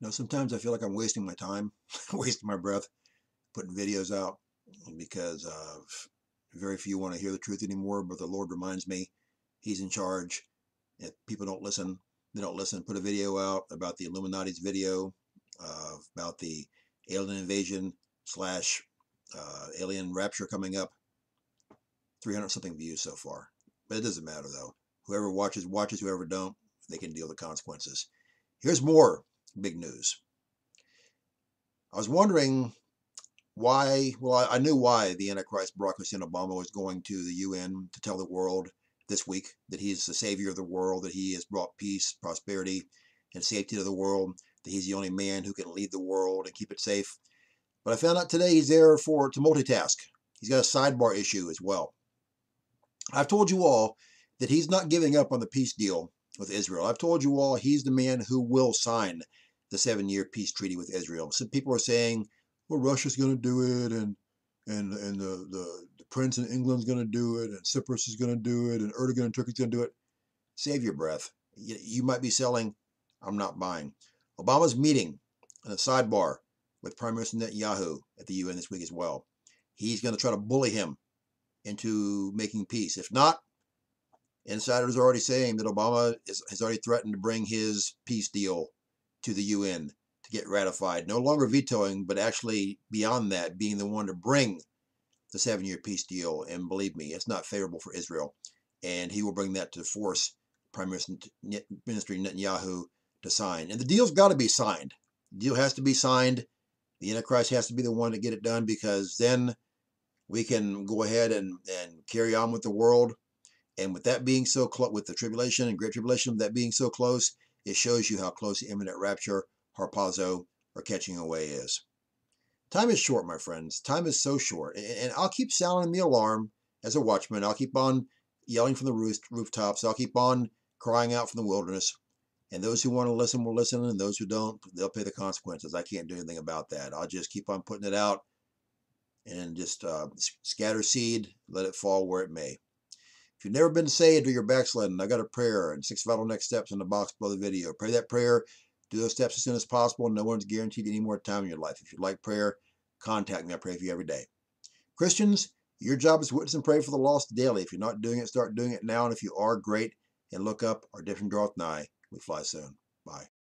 You know, sometimes I feel like I'm wasting my time, wasting my breath, putting videos out, because very few want to hear the truth anymore. But the Lord reminds me He's in charge. If people don't listen, they don't listen. Put a video out about the Illuminati's video, about the alien invasion / alien rapture coming up. 300-something views so far. But it doesn't matter, though. Whoever watches, watches. Whoever don't, they can deal with the consequences. Here's more big news. I was wondering why, well, I knew why the Antichrist Barack Hussein Obama was going to the UN to tell the world this week that he is the savior of the world, that he has brought peace, prosperity, and safety to the world, that he's the only man who can lead the world and keep it safe. But I found out today he's there to multitask. He's got a sidebar issue as well. I've told you all that he's not giving up on the peace deal with Israel. I've told you all he's the man who will sign the 7-year peace treaty with Israel. Some people are saying, well, Russia's going to do it, and the prince in England's going to do it, and Cyprus is going to do it, and Erdogan in Turkey's going to do it. Save your breath. You might be selling. I'm not buying. Obama's meeting in a sidebar with Prime Minister Netanyahu at the UN this week as well. He's going to try to bully him into making peace. If not, insiders are already saying that Obama has already threatened to bring his peace deal to the UN to get ratified, no longer vetoing, but actually beyond that, being the one to bring the 7-year peace deal. And believe me, it's not favorable for Israel. And he will bring that to force Prime Minister Netanyahu to sign. And the deal's got to be signed. The deal has to be signed. The Antichrist has to be the one to get it done, because then we can go ahead and carry on with the world. And with that being so close, with the tribulation and Great Tribulation, that being so close, it shows you how close the imminent rapture, harpazo, or catching away is. Time is short, my friends. Time is so short. And I'll keep sounding the alarm as a watchman. I'll keep on yelling from the rooftops. I'll keep on crying out from the wilderness. And those who want to listen will listen, and those who don't, they'll pay the consequences. I can't do anything about that. I'll just keep on putting it out and just scatter seed, let it fall where it may. If you've never been saved or you're backslidden, I got a prayer and 6 vital next steps in the box below the video. Pray that prayer. Do those steps as soon as possible. No one's guaranteed any more time in your life. If you'd like prayer, contact me. I pray for you every day. Christians, your job is to witness and pray for the lost daily. If you're not doing it, start doing it now. And if you are, great. And look up, our redemption draweth nigh. We fly soon. Bye.